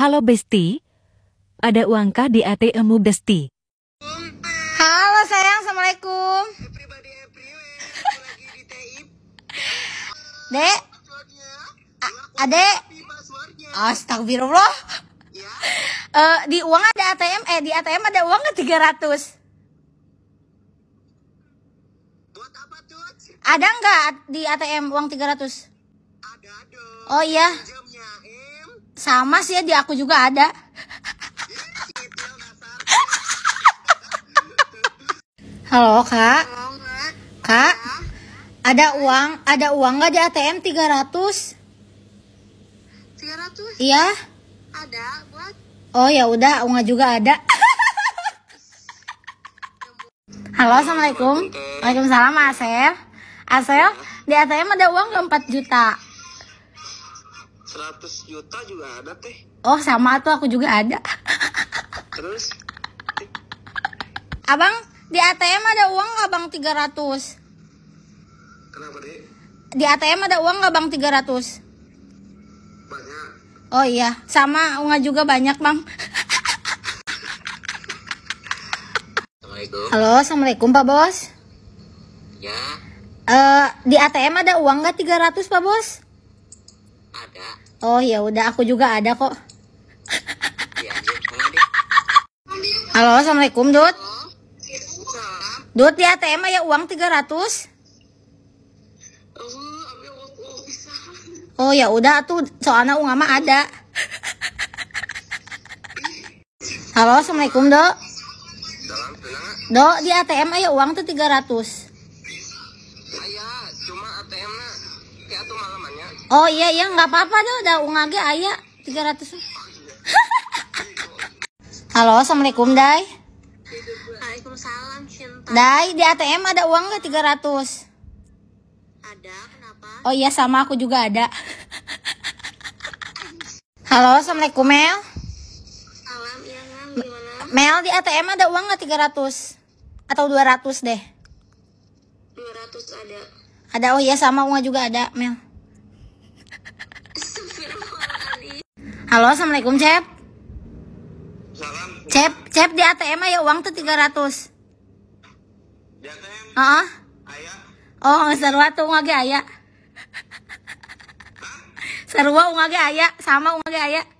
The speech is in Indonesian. Halo Besti, ada uangkah di ATM-mu Besti? Halo sayang, Assalamualaikum. Dek, adek, astagfirullah. Di uang ada ATM, di ATM ada uang nggak 300? Ada nggak di ATM uang 300? Ada dong. Oh iya. Sama sih ya, di aku juga ada. Halo kak. Halo, kak, ada uang nggak di ATM 300? 300? Iya. Ada buat. Oh ya udah, uangnya juga ada. Halo, assalamualaikum. Waalaikumsalam Asel. Asel, di ATM ada uang nggak 4 juta? 100 juta juga ada teh. Oh sama tuh, aku juga ada. Terus abang, di ATM ada uang nggak bang 300? Kenapa deh? Di ATM ada uang nggak bang 300? Banyak. Oh iya, sama uangnya juga banyak bang. Assalamualaikum. Halo, assalamualaikum pak bos. Ya. Di ATM ada uang nggak 300 pak bos? Ada. Oh ya udah, aku juga ada kok. Ya, halo, assalamualaikum Dut. Dut, di ATM ya uang 300? Oh ya udah tuh, soalnya uang mah ada. Halo, assalamualaikum Dok. Dok, di ATM ya uang tuh 300? Oh iya iya, nggak apa-apa deh, udah uang lagi ayah 300. Halo, assalamualaikum Dai. Waalaikumsalam cinta. Dai, di ATM ada uang nggak 300? Ada, kenapa? Oh iya, sama aku juga ada. Halo, assalamualaikum Mel. Salam, iya Mel, gimana? Mel, di ATM ada uang nggak 300? Atau 200 deh? 200 ada. Ada, oh iya sama uang juga ada Mel. Halo, assalamualaikum Cep. Salam. Cep, di ATM ya uang tuh 300? Di ATM? Oh. Ayah. Oh, sarua tuh uang lagi ayah. Sarua uang lagi ayah, sama uang lagi ayah.